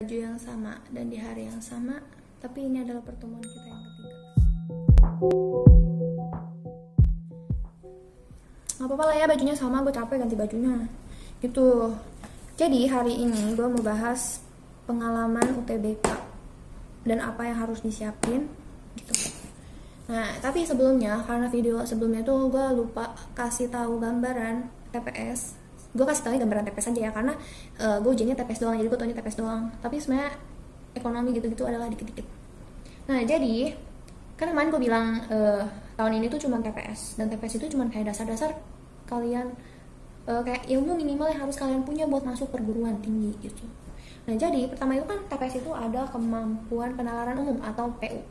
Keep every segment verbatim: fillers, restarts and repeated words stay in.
baju yang sama dan di hari yang sama, tapi ini adalah pertemuan kita yang ketiga. Gak apa-apa lah ya, bajunya sama, gue capek ganti bajunya gitu. Jadi hari ini gue mau bahas pengalaman U T B K dan apa yang harus disiapin gitu. Nah, tapi sebelumnya, karena video sebelumnya tuh gue lupa kasih tahu gambaran T P S. Gue kasih tahu gambaran T P S aja ya, karena uh, gue ujiannya T P S doang, jadi gue taunya T P S doang. Tapi sebenarnya ekonomi gitu-gitu adalah dikit-dikit. Nah, jadi kan kemarin gue bilang uh, tahun ini tuh cuma T P S, dan T P S itu cuma kayak dasar-dasar kalian uh, kayak ilmu minimal yang harus kalian punya buat masuk perguruan tinggi gitu. Nah, jadi pertama itu kan T P S itu ada kemampuan penalaran umum atau P U.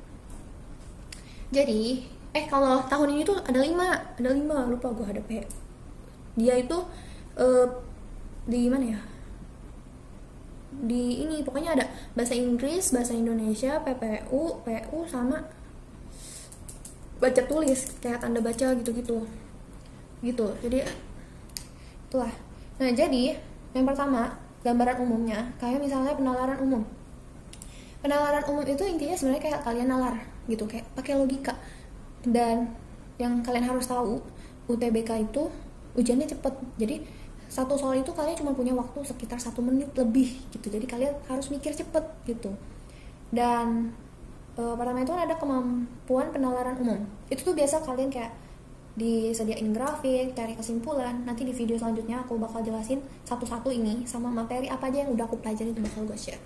Jadi, eh kalau tahun ini tuh ada lima, ada lima, lupa gue ada P. Dia itu uh, di mana ya? Di ini, pokoknya ada bahasa Inggris, bahasa Indonesia, P P U, P U sama baca tulis, kayak tanda baca gitu-gitu. Gitu, jadi itulah. Nah, jadi yang pertama, gambaran umumnya, kayak misalnya penalaran umum. Penalaran umum itu intinya sebenarnya kayak kalian nalar gitu, kayak pakai logika. Dan yang kalian harus tahu, U T B K itu ujiannya cepet, jadi satu soal itu kalian cuma punya waktu sekitar satu menit lebih gitu, jadi kalian harus mikir cepet gitu. Dan e, pertama itu ada kemampuan penalaran umum. Itu tuh biasa kalian kayak disediain grafik, cari kesimpulan. Nanti di video selanjutnya aku bakal jelasin satu-satu ini, sama materi apa aja yang udah aku pelajari itu bakal gue share.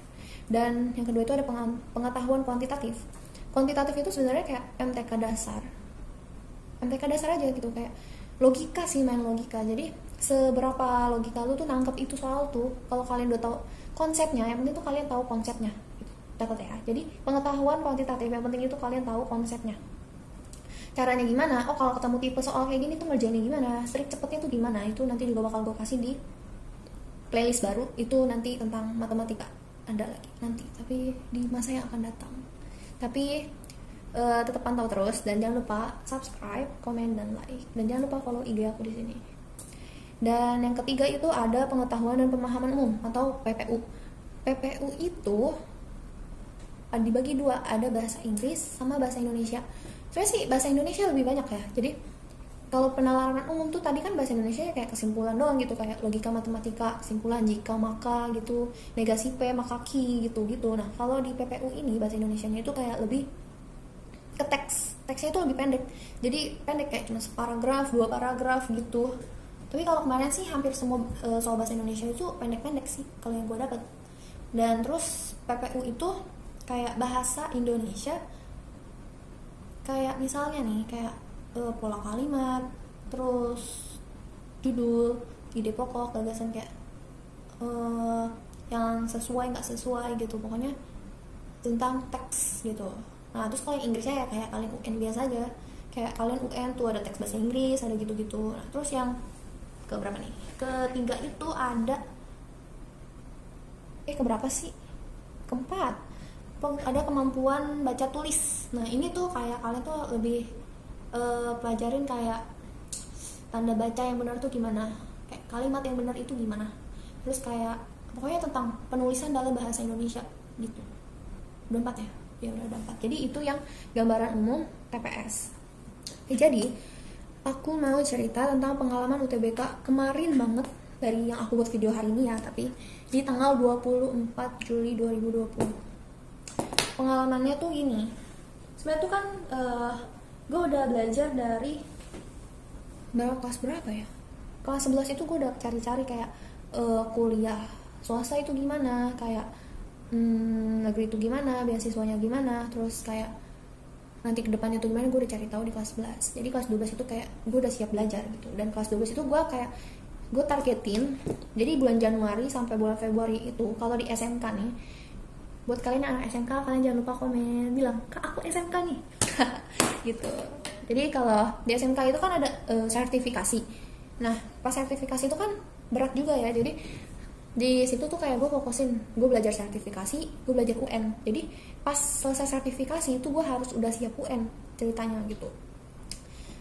Dan yang kedua itu ada pengetahuan kuantitatif. Kuantitatif itu sebenarnya kayak M T K dasar, M T K dasar aja gitu, kayak logika sih, main logika. Jadi seberapa logika lu tuh nangkep itu soal tuh, kalau kalian udah tahu konsepnya, yang penting tuh kalian tahu konsepnya gitu. Dapat ya? Jadi pengetahuan kuantitatif yang penting itu kalian tahu konsepnya, caranya gimana. Oh, kalau ketemu tipe soal kayak gini tuh ngerjainnya gimana, trik cepetnya tuh gimana, itu nanti juga bakal gue kasih di playlist baru. Itu nanti tentang matematika ada lagi nanti, tapi di masa yang akan datang. Tapi uh, tetap pantau terus, dan jangan lupa subscribe, komen, dan like, dan jangan lupa follow I G aku di sini. Dan yang ketiga itu ada pengetahuan dan pemahaman umum atau P P U. P P U itu dibagi dua, ada bahasa Inggris sama bahasa Indonesia. Sebenarnya sih bahasa Indonesia lebih banyak ya. Jadi kalau penalaran umum tuh tadi kan bahasa Indonesia kayak kesimpulan doang gitu, kayak logika matematika, kesimpulan jika maka gitu, negasi P maka Ki gitu-gitu. Nah, kalau di P P U ini bahasa Indonesianya itu kayak lebih ke teks, teksnya itu lebih pendek. Jadi pendek kayak cuma separagraf, dua paragraf gitu. Tapi kalau kemarin sih hampir semua e, soal bahasa Indonesia itu pendek-pendek sih kalau yang gue dapet. Dan terus P P U itu kayak bahasa Indonesia, kayak misalnya nih kayak Uh, pola kalimat, terus judul, ide pokok, gagasan kayak uh, yang sesuai nggak sesuai gitu, pokoknya tentang teks gitu. Nah, terus kalau yang Inggrisnya ya kayak kalian U N biasa aja, kayak kalian U N tuh ada teks bahasa Inggris, ada gitu-gitu. Nah, terus yang keberapa nih? Ketiga itu ada eh keberapa sih? Keempat, ada kemampuan baca tulis. Nah, ini tuh kayak kalian tuh lebih Uh, pelajarin kayak tanda baca yang benar tuh gimana, kayak kalimat yang benar itu gimana, terus kayak pokoknya tentang penulisan dalam bahasa Indonesia gitu. Udah empat ya? Ya udah, udah empat. Jadi itu yang gambaran umum T P S. eh, Jadi aku mau cerita tentang pengalaman U T B K kemarin banget, dari yang aku buat video hari ini ya, tapi di tanggal dua puluh empat Juli dua ribu dua puluh. Pengalamannya tuh gini. Sebenarnya tuh kan uh, gue udah belajar dari berapa kelas berapa ya? Kelas sebelas itu gue udah cari-cari kayak uh, kuliah swasta itu gimana, kayak hmm, negeri itu gimana, beasiswanya gimana, terus kayak nanti kedepannya itu gimana, gue udah cari tahu di kelas sebelas. Jadi kelas dua belas itu kayak gue udah siap belajar gitu. Dan kelas dua belas itu gue kayak gue targetin, jadi bulan Januari sampai bulan Februari itu kalau di S M K nih. Buat kalian yang anak S M K, kalian jangan lupa komen bilang, "Kak, aku S M K nih." gitu. Jadi kalau di S M K itu kan ada e, sertifikasi. Nah, pas sertifikasi itu kan berat juga ya. Jadi di situ tuh kayak gue fokusin, gue belajar sertifikasi, gue belajar U N. Jadi pas selesai sertifikasi itu gue harus udah siap U N ceritanya gitu.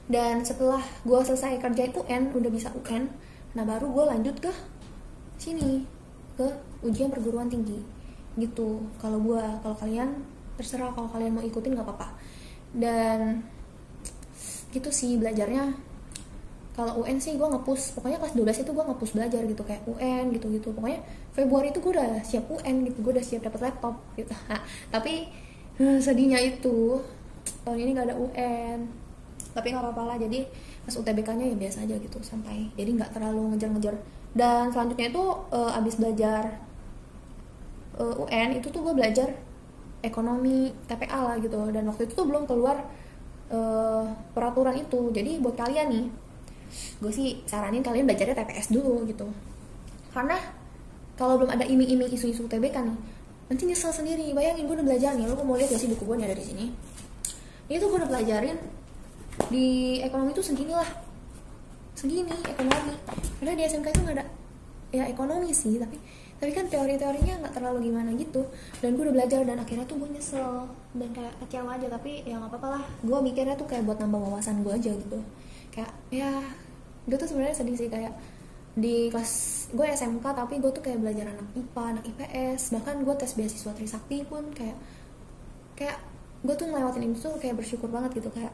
Dan setelah gue selesai kerjain U N, udah bisa U N, nah baru gue lanjut ke sini, ke ujian perguruan tinggi. gitu. Kalau gue, kalau kalian terserah, kalau kalian mau ikutin nggak apa-apa. Dan gitu sih belajarnya. Kalau U N sih gue nge-push, pokoknya kelas dua belas itu gue nge-push belajar gitu, kayak U N gitu-gitu. Pokoknya Februari itu gue udah siap U N gitu, gue udah siap dapat laptop gitu. Nah, tapi sedihnya itu tahun ini gak ada U N. Tapi gak apa-apa lah, jadi pas U T B K-nya ya biasa aja gitu sampai. Jadi gak terlalu ngejar-ngejar. Dan selanjutnya itu uh, abis belajar uh, U N itu tuh gue belajar ekonomi T P A lah gitu. Dan waktu itu tuh belum keluar uh, peraturan itu. Jadi buat kalian nih, gue sih saranin kalian belajarnya T P S dulu gitu, karena kalau belum ada iming-iming isu-isu U T B K nih, nanti nyesel sendiri. Bayangin, gue udah belajar nih, lo mau lihat gak sih buku gue nih ada di sini? Ini tuh gue udah pelajarin di ekonomi tuh segini lah, segini ekonomi. Karena di S M K itu nggak ada ya ekonomi sih, tapi tapi kan teori-teorinya nggak terlalu gimana gitu. Dan gue udah belajar dan akhirnya tuh gue nyesel dan kayak kecewa aja. Tapi ya nggak apa-apa lah, gue mikirnya tuh kayak buat nambah wawasan gue aja gitu. Kayak ya gue tuh sebenarnya sedih sih, kayak di kelas gue S M K tapi gue tuh kayak belajar anak I P A, anak I P S, bahkan gue tes beasiswa Trisakti pun kayak kayak gue tuh ngelewatin itu tuh kayak bersyukur banget gitu. Kayak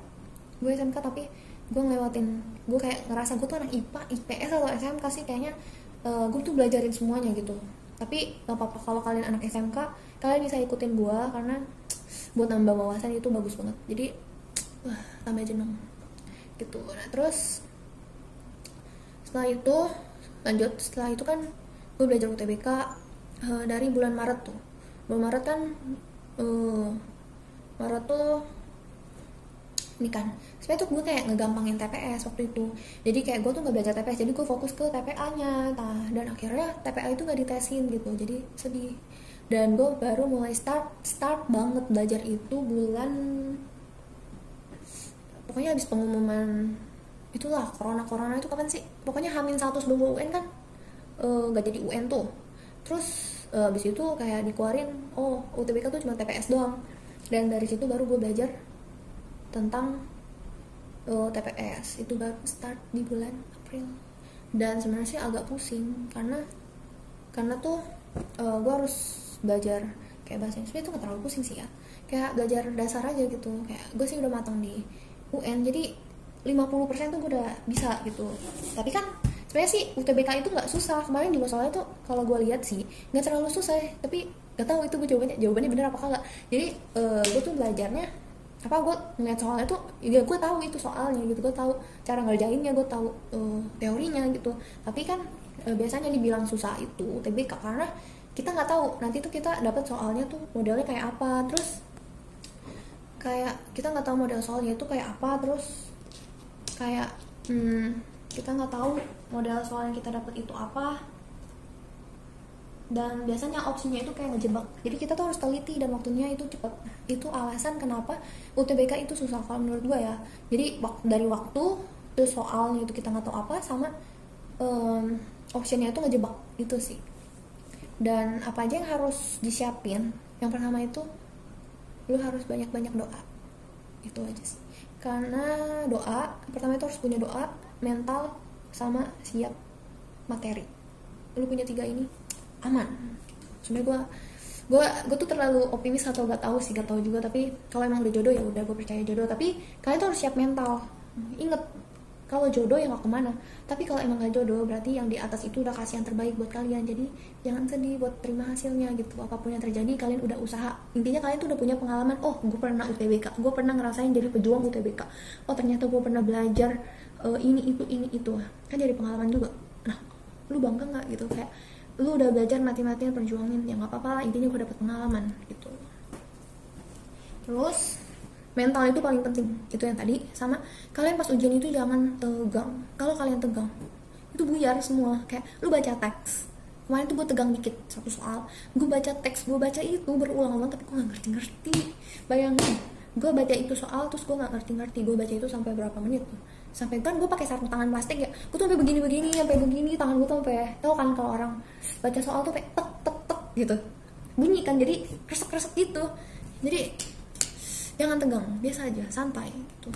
gue S M K tapi gue ngelewatin, gue kayak ngerasa gue tuh anak I P A, I P S atau S M K sih kayaknya. Uh, gue tuh belajarin semuanya gitu. Tapi gak apa-apa kalau kalian anak S M K, kalian bisa ikutin gue karena buat nambah wawasan itu bagus banget. Jadi wah, tambah jeneng gitu. Nah terus setelah itu lanjut, setelah itu kan gue belajar U T B K uh, dari bulan Maret tuh. Bulan Maret kan uh, Maret tuh ini kan sebenernya tuh gue kayak ngegampangin T P S waktu itu. Jadi kayak gue tuh gak belajar T P S, jadi gue fokus ke T P A nya. Nah, dan akhirnya T P A itu gak ditesin gitu, jadi sedih. Dan gue baru mulai start start banget belajar itu bulan, pokoknya habis pengumuman itulah corona-corona itu kapan sih, pokoknya hamin satu sebelum U N kan e, gak jadi U N tuh. Terus e, abis itu kayak dikeluarin, oh U T B K tuh cuma T P S doang. Dan dari situ baru gue belajar tentang e, T P S. Itu baru start di bulan April. Dan sebenarnya sih agak pusing karena karena tuh e, gue harus belajar kayak bahasa Inggris. Itu gak terlalu pusing sih ya, kayak belajar dasar aja gitu. Kayak gue sih udah matang di U N, jadi lima puluh persen tuh gue udah bisa gitu. Tapi kan sebenarnya sih U T B K itu nggak susah. Kemarin juga soalnya tuh kalau gue lihat sih nggak terlalu susah, tapi nggak tahu itu gue jawabannya jawabannya bener apa kagak. Jadi uh, gue tuh belajarnya apa, gue ngeliat soalnya tuh ya gue tahu itu soalnya gitu, gue tahu cara ngerjainnya, gue tahu uh, teorinya gitu. Tapi kan uh, biasanya dibilang susah itu U T B K karena kita nggak tahu nanti tuh kita dapat soalnya tuh modelnya kayak apa, terus kayak kita nggak tahu model soalnya itu kayak apa, terus kayak hmm, kita nggak tahu model soal yang kita dapat itu apa. Dan biasanya opsinya itu kayak ngejebak, jadi kita tuh harus teliti dan waktunya itu cepat. Itu alasan kenapa U T B K itu susah kalau menurut gue ya. Jadi dari waktu, terus soalnya itu kita nggak tahu apa, sama um, opsinya itu ngejebak gitu sih. Dan apa aja yang harus disiapin, yang pertama itu lu harus banyak-banyak doa. Itu aja sih, karena doa pertama itu harus punya doa, mental, sama siap materi. Lu punya tiga ini aman. Sebenarnya gue gue gue tuh terlalu optimis atau gak tahu sih, gak tahu juga. Tapi kalau emang udah jodoh ya udah, gue percaya jodoh. Tapi kalian tuh harus siap mental. Ingat, kalau jodoh ya gak kemana. Tapi kalau emang gak jodoh, berarti yang di atas itu udah kasih yang terbaik buat kalian. Jadi jangan sedih, buat terima hasilnya gitu. Apapun yang terjadi, kalian udah usaha. Intinya kalian tuh udah punya pengalaman. Oh, gue pernah U T B K, gue pernah ngerasain jadi pejuang U T B K. Oh, ternyata gue pernah belajar uh, ini itu ini itu. Kan jadi pengalaman juga. Nah, lu bangga nggak gitu? Kayak lu udah belajar mati-matian, perjuangin, ya nggak apa-apa lah. Intinya gue dapet pengalaman gitu. Terus mental itu paling penting, itu yang tadi. Sama kalian pas ujian itu jangan tegang. Kalau kalian tegang itu buyar semua. Kayak lu baca teks, kemarin tuh gue tegang dikit satu soal, gue baca teks, gue baca itu berulang-ulang tapi gue nggak ngerti-ngerti. Bayangin, gue baca itu soal terus gue nggak ngerti-ngerti. Gue baca itu sampai berapa menit tuh, sampai kan gue pakai sarung tangan plastik ya, gue tuh sampai begini-begini, sampai begini tangan gue tuh sampai, tau kan kalau orang baca soal tuh kayak tek tek tek gitu bunyi kan, jadi kresek-kresek gitu. Jadi jangan tegang, biasa aja, santai gitu.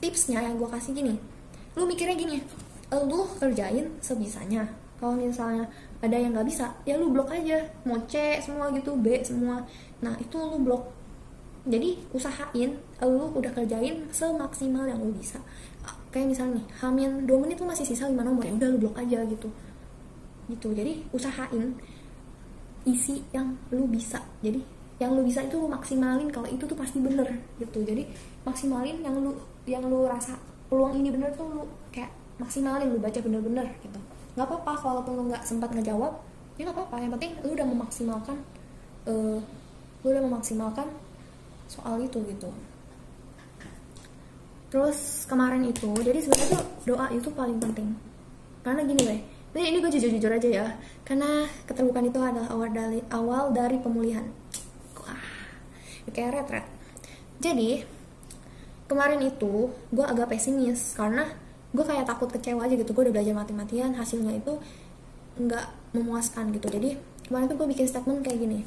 Tipsnya yang gue kasih gini, lu mikirnya gini, lu kerjain sebisanya. Kalau misalnya ada yang nggak bisa, ya lu blok aja, mau C semua gitu, B semua. Nah itu lu blok. Jadi usahain lu udah kerjain semaksimal yang lu bisa. Kayak misalnya nih, hamin dua menit lu masih sisa lima nomor, ya udah lu blok aja gitu. Gitu, jadi usahain isi yang lu bisa. Jadi yang lu bisa itu lu maksimalin, kalau itu tuh pasti bener gitu. Jadi maksimalin yang lu yang lu rasa peluang ini bener tuh lu kayak maksimalin, lu baca bener-bener gitu. Nggak apa-apa walaupun lu nggak sempat ngejawab, ya nggak apa-apa, yang penting lu udah memaksimalkan uh, lu udah memaksimalkan soal itu gitu. Terus kemarin itu, jadi sebenarnya doa itu paling penting, karena gini deh, ini, ini gue jujur-jujur aja ya, karena keterbukaan itu adalah awal dari, awal dari pemulihan. Wah, kayak retret. Jadi kemarin itu gue agak pesimis karena gue kayak takut kecewa aja gitu. Gue udah belajar mati-matian, hasilnya itu nggak memuaskan gitu. Jadi kemarin tuh gue bikin statement kayak gini,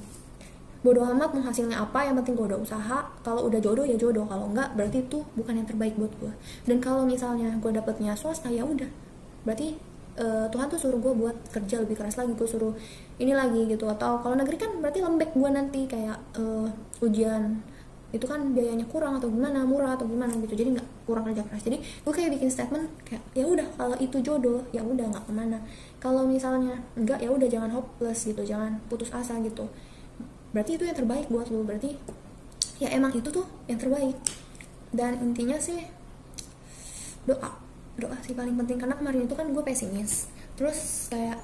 bodoh amat mau hasilnya apa, yang penting gue udah usaha. Kalau udah jodoh ya jodoh, kalau nggak berarti itu bukan yang terbaik buat gue. Dan kalau misalnya gue dapetnya swasta, ya udah berarti uh, Tuhan tuh suruh gue buat kerja lebih keras lagi, gue suruh ini lagi gitu. Atau kalau negeri kan berarti lembek gue nanti, kayak uh, ujian itu kan biayanya kurang atau gimana, murah atau gimana gitu, jadi nggak kurang kerja keras. Jadi gue kayak bikin statement kayak, ya udah kalau itu jodoh ya udah, nggak kemana. Kalau misalnya enggak, ya udah jangan hopeless gitu, jangan putus asa gitu, berarti itu yang terbaik buat lo, berarti ya emang itu tuh yang terbaik. Dan intinya sih doa doa sih paling penting, karena kemarin itu kan gue pesimis terus kayak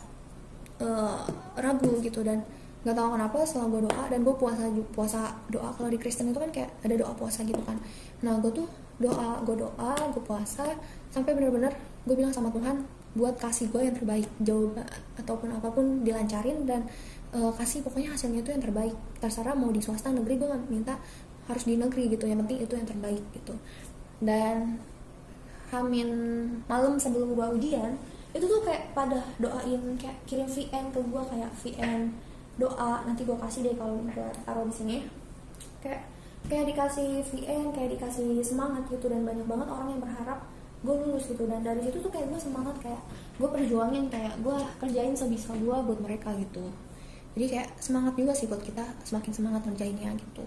uh, ragu gitu. Dan nggak tahu kenapa setelah gue doa, dan gue puasa puasa doa, kalau di Kristen itu kan kayak ada doa puasa gitu kan. Nah gue tuh doa gue doa gue puasa sampai bener-bener gue bilang sama Tuhan buat kasih gue yang terbaik, jawaban ataupun apapun dilancarin, dan uh, kasih pokoknya hasilnya itu yang terbaik, terserah mau di swasta negeri, gue nggak minta harus di negeri gitu, yang penting itu yang terbaik gitu. Dan hamin malam sebelum gue ujian itu tuh kayak pada doain, kayak kirim V N ke gue, kayak V N doa nanti gue kasih deh kalau gue taruh di sini, kayak kayak dikasih V N, kayak dikasih semangat gitu. Dan banyak banget orang yang berharap gue lulus gitu, dan dari situ tuh kayak gue semangat, kayak gue perjuangin, kayak gue kerjain sebisa gue buat mereka gitu. Jadi kayak semangat juga sih buat kita, semakin semangat ngerjainnya gitu.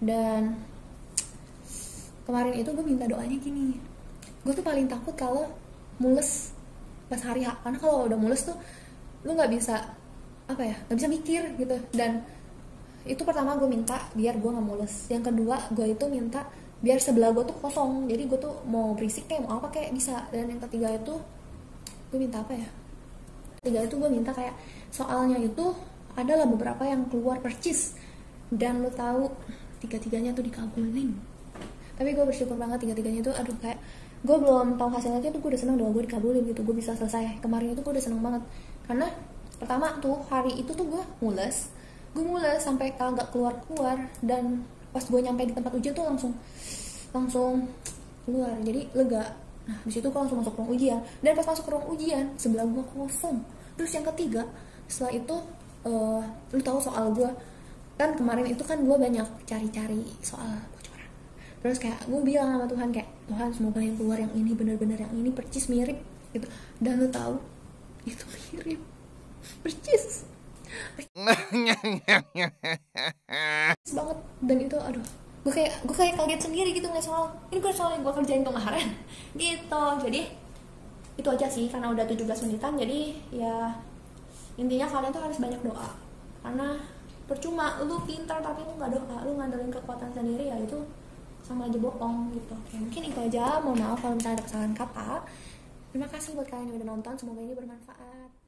Dan kemarin itu gue minta doanya gini, gue tuh paling takut kalau mules pas hari H, karena kalau udah mules tuh lu nggak bisa apa ya, nggak bisa mikir gitu. Dan itu pertama gue minta biar gue nggak mules, yang kedua gue itu minta biar sebelah gue tuh kosong, jadi gue tuh mau berisik kayak mau apa kayak bisa. Dan yang ketiga itu gue minta apa ya, ketiga itu gue minta kayak soalnya itu adalah beberapa yang keluar percis, dan lo tahu tiga-tiganya tuh dikabulin. Tapi gue bersyukur banget tiga-tiganya tuh, aduh kayak gue belum tahu hasilnya tuh gue udah seneng, doa gue dikabulin gitu, gue bisa selesai. Kemarin itu gue udah seneng banget, karena pertama tuh hari itu tuh gue mules, gue mules sampai kagak keluar-keluar. Dan pas gue nyampe di tempat ujian tuh langsung langsung keluar, jadi lega. Nah disitu gue langsung masuk ruang ujian, dan pas masuk ruang ujian sebelah gue kosong. Terus yang ketiga setelah itu uh, lu tahu soal gue kan, kemarin itu kan gue banyak cari-cari soal bocoran. Terus kayak gue bilang sama Tuhan kayak, Tuhan semoga yang keluar yang ini bener-bener, yang ini percis mirip gitu. Dan lu tahu itu mirip percis banget. Dan itu aduh, gue kayak gue kayak kaget sendiri gitu nggak soal ini, gue soal yang gue kerjain kemarin gitu. Jadi itu aja sih, karena udah tujuh belas menitan. Jadi ya intinya kalian tuh harus banyak doa, karena percuma lu pintar tapi lu nggak doa, lu ngandelin kekuatan sendiri, ya itu sama aja bohong gitu. Oke, mungkin itu aja, mohon maaf kalau misalnya ada kesalahan kata. Terima kasih buat kalian yang udah nonton, semoga ini bermanfaat.